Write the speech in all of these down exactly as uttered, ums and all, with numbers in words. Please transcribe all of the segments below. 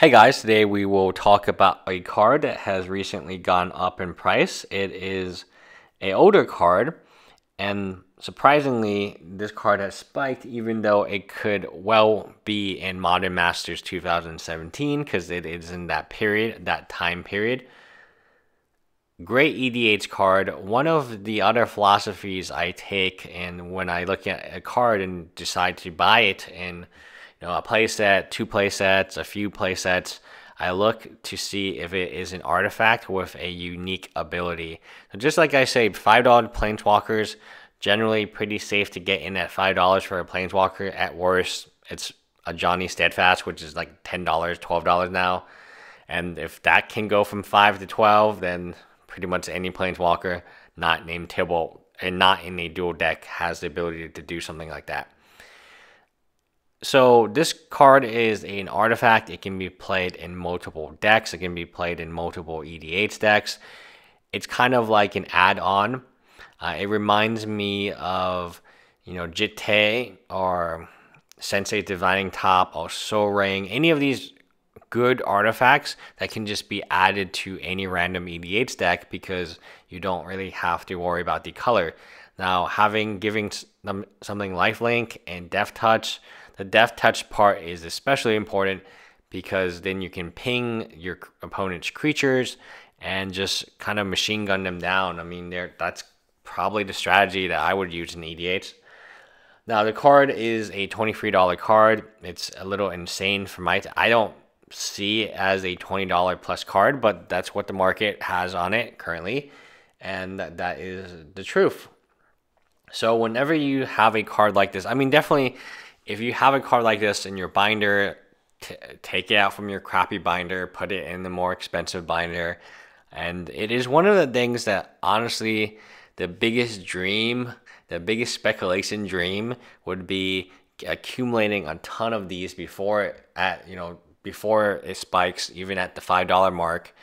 Hey guys, today we will talk about a card that has recently gone up in price. It is an older card, and surprisingly, this card has spiked even though it could well be in Modern Masters two thousand seventeen because it is in that period, that time period. Great E D H card. One of the other philosophies I take and when I look at a card and decide to buy it and You know, a play set, two play sets, a few play sets. I look to see if it is an artifact with a unique ability. So just like I say, five dollar planeswalkers, generally pretty safe to get in at five dollars for a planeswalker. At worst, it's a Johnny Steadfast, which is like ten dollars, twelve dollars now. And if that can go from five to twelve, then pretty much any planeswalker not named Tibble and not in a dual deck has the ability to do something like that. So this card is an artifact. It can be played in multiple decks. It can be played in multiple E D H decks. It's kind of like an add-on. Uh, it reminds me of, you know, Jitte or Sensei Divining Top or Sol Ring. Any of these good artifacts that can just be added to any random E D H deck because you don't really have to worry about the color. Now, having giving them something lifelink and death touch. The death touch part is especially important because then you can ping your opponent's creatures and just kind of machine gun them down. I mean, that's probably the strategy that I would use in E D H. Now, the card is a twenty-three dollar card. It's a little insane for my... I don't see it as a twenty dollar plus card, but that's what the market has on it currently. And that is the truth. So whenever you have a card like this, I mean, definitely... If you have a card like this in your binder, t take it out from your crappy binder, put it in the more expensive binder. And it is one of the things that honestly, the biggest dream, the biggest speculation dream would be accumulating a ton of these before at, you know, before it spikes, even at the five dollar mark,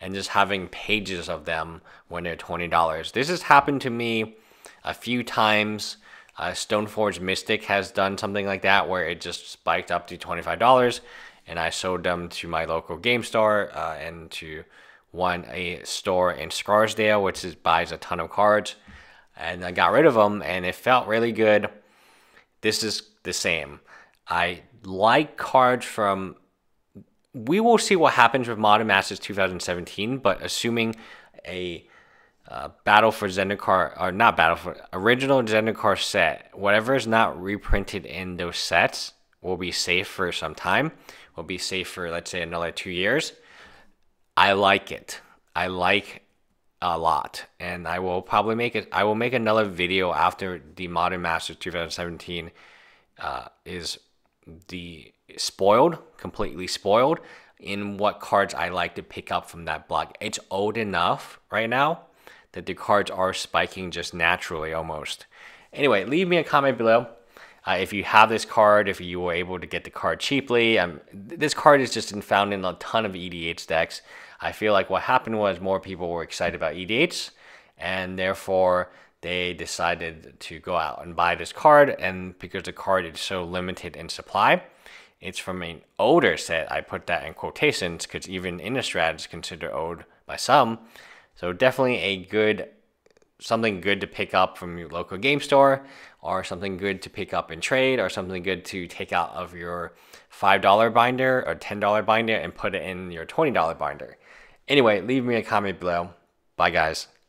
and just having pages of them when they're twenty dollars. This has happened to me a few times. Uh, Stoneforge Mystic has done something like that where it just spiked up to twenty-five dollars and I sold them to my local GameStar uh, and to one a store in Scarsdale, which is, buys a ton of cards, and I got rid of them and it felt really good. This is the same. I like cards from... We will see what happens with Modern Masters two thousand seventeen, but assuming a... Uh, Battle for Zendikar, or not Battle for, original Zendikar set, whatever is not reprinted in those sets will be safe for some time, will be safe for, let's say, another two years. I like it. I like a lot. And I will probably make it, I will make another video after the Modern Masters two thousand seventeen uh, is the spoiled, completely spoiled, in what cards I like to pick up from that block. It's old enough right now that the cards are spiking just naturally almost. Anyway, leave me a comment below uh, if you have this card, if you were able to get the card cheaply. Um, this card is just found in a ton of E D H decks. I feel like what happened was more people were excited about E D H, and therefore they decided to go out and buy this card, and because the card is so limited in supply, it's from an older set. I put that in quotations because even Innistrad is considered old by some. So definitely a good, something good to pick up from your local game store, or something good to pick up in trade, or something good to take out of your five dollar binder or ten dollar binder and put it in your twenty dollar binder. Anyway, leave me a comment below. Bye guys.